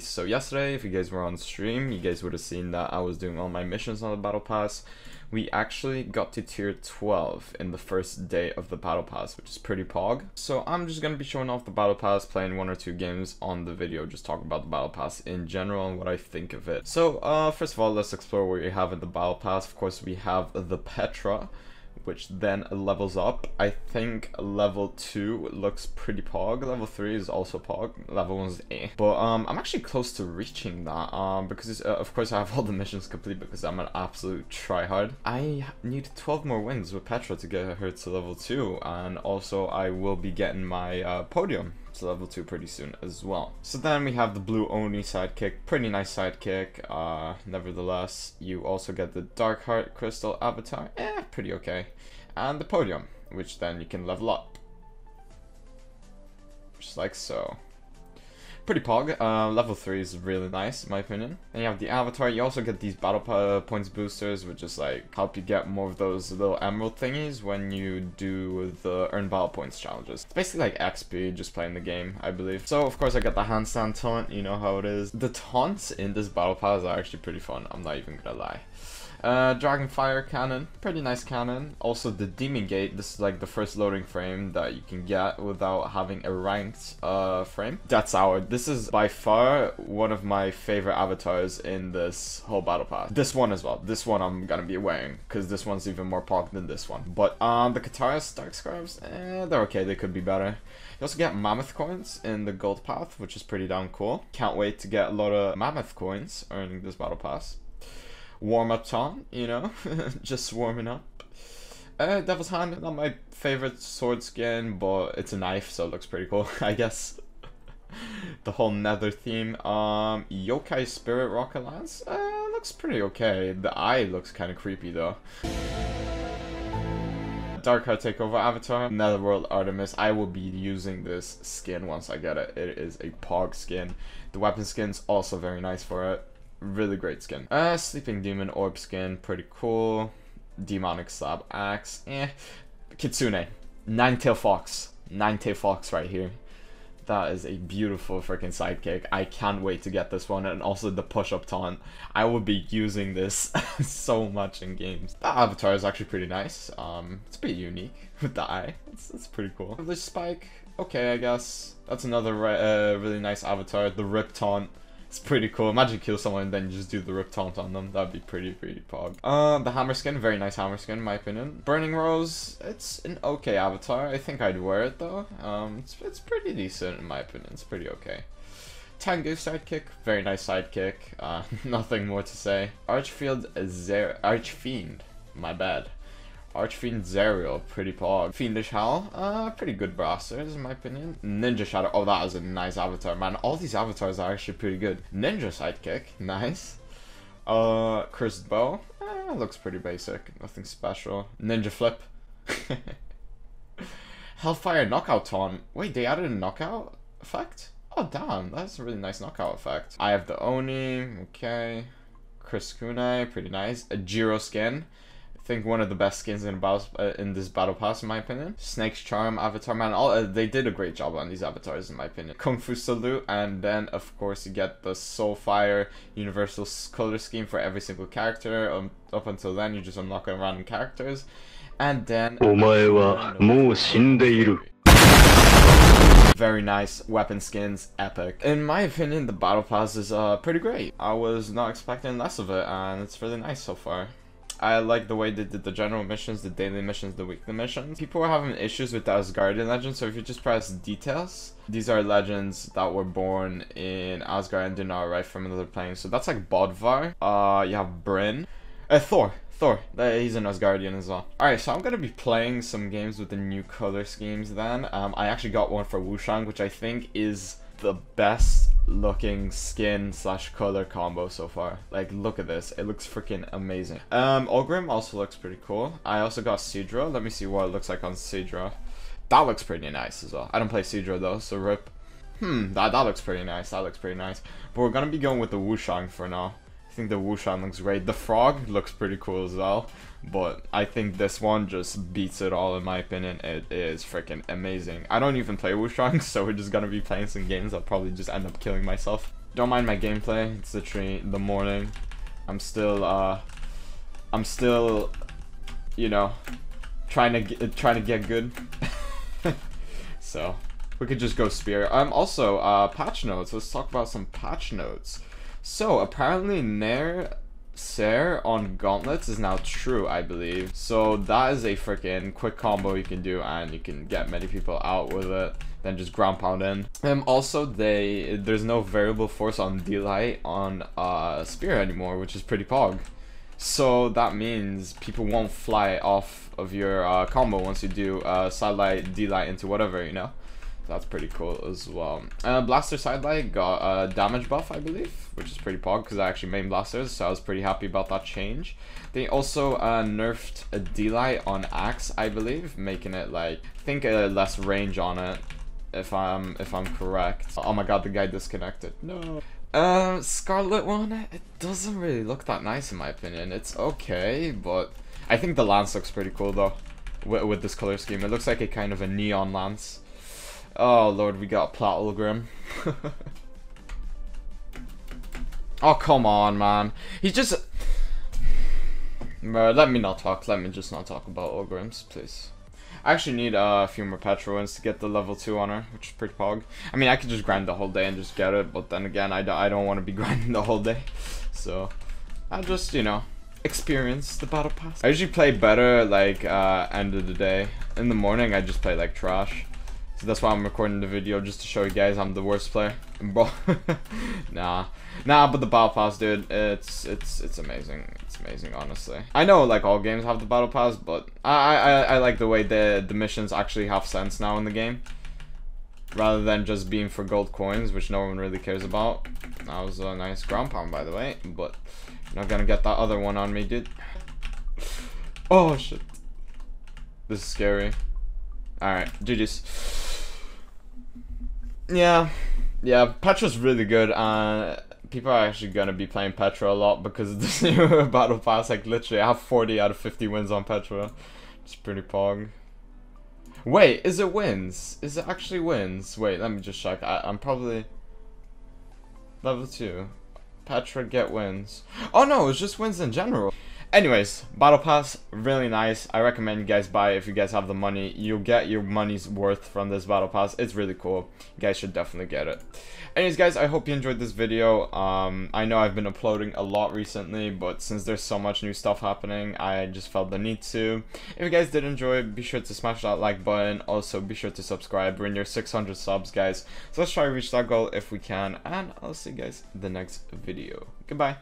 So yesterday, if you guys were on stream, you guys would have seen that I was doing all my missions on the battle pass. We actually got to tier 12 in the first day of the battle pass, which is pretty pog. So I'm just going to be showing off the battle pass, playing one or two games on the video, just talking about the battle pass in general and what I think of it. So first of all, let's explore what we have in the battle pass. Of course, we have the Petra, which then levels up. I think level 2 looks pretty pog, level 3 is also pog, level 1 is eh. But I'm actually close to reaching that, because of course I have all the missions complete because I'm an absolute tryhard. I need 12 more wins with Petra to get her to level 2, and also I will be getting my podium to level 2 pretty soon as well. So then we have the blue Oni sidekick, pretty nice sidekick, nevertheless. You also get the Dark Heart Crystal avatar, pretty okay. And the podium, which then you can level up. Just like so. Pretty pog, level 3 is really nice in my opinion. Then you have the avatar, you also get these battle points boosters, which is like help you get more of those little emerald thingies when you do the earn battle points challenges. It's basically like XP, just playing the game, I believe. So of course I got the handstand taunt, you know how it is. The taunts in this battle pass are actually pretty fun, I'm not even gonna lie. Dragonfire cannon, pretty nice cannon. Also the Demon Gate, this is like the first loading frame that you can get without having a ranked frame. Death's Hour, this is by far one of my favorite avatars in this whole battle pass. This one as well, this one I'm gonna be wearing, because this one's even more pog than this one. But the Katara's Dark Scarves, they're okay, they could be better. You also get Mammoth Coins in the gold path, which is pretty damn cool. Can't wait to get a lot of Mammoth Coins earning this battle pass. Warm-up taunt, you know, just warming up. Devil's Hand, not my favorite sword skin, but it's a knife, so it looks pretty cool, I guess. The whole nether theme. Yokai Spirit rocket lance, looks pretty okay. The eye looks kind of creepy, though. Dark Heart Takeover avatar, Netherworld Artemis. I will be using this skin once I get it. It is a pog skin. The weapon skin's also very nice for it. Really great skin. Sleeping Demon Orb skin, pretty cool. Demonic Slab Axe, Kitsune, Nine Tail Fox. Nine Tail Fox right here. That is a beautiful freaking sidekick. I can't wait to get this one, and also the push-up taunt. I will be using this so much in games. That avatar is actually pretty nice. It's a bit unique with the eye. It's pretty cool. The spike, okay, I guess. That's another really nice avatar. The rip taunt. It's pretty cool. Imagine you kill someone and then you just do the rip taunt on them. That'd be pretty pog. The hammer skin, very nice hammer skin in my opinion. Burning Rose, it's an okay avatar. I think I'd wear it though. It's pretty decent in my opinion. It's pretty okay. Tango sidekick, very nice sidekick. Nothing more to say. Archfiend Zariel, pretty pog. Fiendish Hell, pretty good brasters in my opinion. Ninja Shadow, oh that was a nice avatar, man. All these avatars are actually pretty good. Ninja sidekick, nice. Cursed Bow, looks pretty basic, nothing special. Ninja Flip. Hellfire knockout taunt. Wait, they added a knockout effect? Oh damn, that's a really nice knockout effect. I have the Oni, okay. Chris Kunai, pretty nice. A Jiro skin. I think one of the best skins in this battle pass in my opinion. Snake's Charm avatar, man, they did a great job on these avatars in my opinion. Kung Fu Salute, and then of course you get the Soul Fire universal color scheme for every single character. Up until then you just unlock random characters, and then very nice weapon skins, epic. In my opinion the battle pass is pretty great. I was not expecting less of it, and it's really nice so far. I like the way they did the general missions, the daily missions, the weekly missions. People were having issues with the Asgardian legends, so if you just press details, these are legends that were born in Asgard and did not arrive from another plane. So that's like Bodvar. You have Brynn. Thor, he's an Asgardian as well. Alright, so I'm gonna be playing some games with the new color schemes then. I actually got one for Wu Shang, which I think is the best looking skin slash color combo so far. Like look at this, it looks freaking amazing. Ulgrim also looks pretty cool. I also got Sidra. Let me see what it looks like on Sidra. That looks pretty nice as well. I don't play Sidra though, so rip. That looks pretty nice. That looks pretty nice. But we're gonna be going with the Wu Shang for now. I think the Wu Shang looks great. The frog looks pretty cool as well, but I think this one just beats it all in my opinion. It is freaking amazing. I don't even play Wu Shang, so we're just gonna be playing some games. I'll probably just end up killing myself. Don't mind my gameplay. It's literally in the morning. I'm still, you know, trying to get good. So we could just go Spirit. Also, patch notes. Let's talk about some patch notes. So apparently Nair Serre on gauntlets is now true, I believe. So that is a freaking quick combo you can do, and you can get many people out with it, then just ground pound in. Also, there's no variable force on D-Light on Spear anymore, which is pretty pog. So that means people won't fly off of your combo once you do sidelight, D-Light into whatever, you know. That's pretty cool as well. Blaster Sidelight got a damage buff, I believe, which is pretty pog because I actually main blasters, so I was pretty happy about that change. They also nerfed a D-Light on Axe, I believe, making it like, I think less range on it, if I'm correct. Oh my god, the guy disconnected. No. Scarlet one, it doesn't really look that nice in my opinion. It's okay, but I think the lance looks pretty cool though, with this color scheme. It looks like a kind of a neon lance. Oh lord, we got Plat Ulgrim. Oh, come on, man. He's just... Bruh, let me not talk. Let me just not talk about Ulgrims, please. I actually need a few more Petra wins to get the level 2 on her, which is pretty pog. I mean, I could just grind the whole day and just get it, but then again, I don't want to be grinding the whole day. So, I'll just, you know, experience the battle pass. I usually play better, like, end of the day. In the morning, I just play, like, trash. So that's why I'm recording the video, just to show you guys I'm the worst player. Nah, but the battle pass, dude, it's amazing. It's amazing, honestly. I know like all games have the battle pass, but I like the way the missions actually have sense now in the game, rather than just being for gold coins, which no one really cares about. That was a nice ground pound, by the way, but you're not gonna get that other one on me, dude. Oh shit, this is scary. All right, GG's. Yeah, Petra's really good. People are actually gonna be playing Petra a lot because of this new battle pass. Like literally, I have 40 out of 50 wins on Petra. It's pretty pog. Wait, is it wins? Is it actually wins? Wait, let me just check. I'm probably level 2. Petra get wins. Oh no, it's just wins in general. Anyways, battle pass, really nice. I recommend you guys buy it if you guys have the money. You'll get your money's worth from this battle pass. It's really cool. You guys should definitely get it. Anyways, guys, I hope you enjoyed this video. I know I've been uploading a lot recently, but since there's so much new stuff happening, I just felt the need to. If you guys did enjoy, be sure to smash that like button. Also, be sure to subscribe. We're in your 600 subs, guys. So let's try to reach that goal if we can, and I'll see you guys in the next video. Goodbye.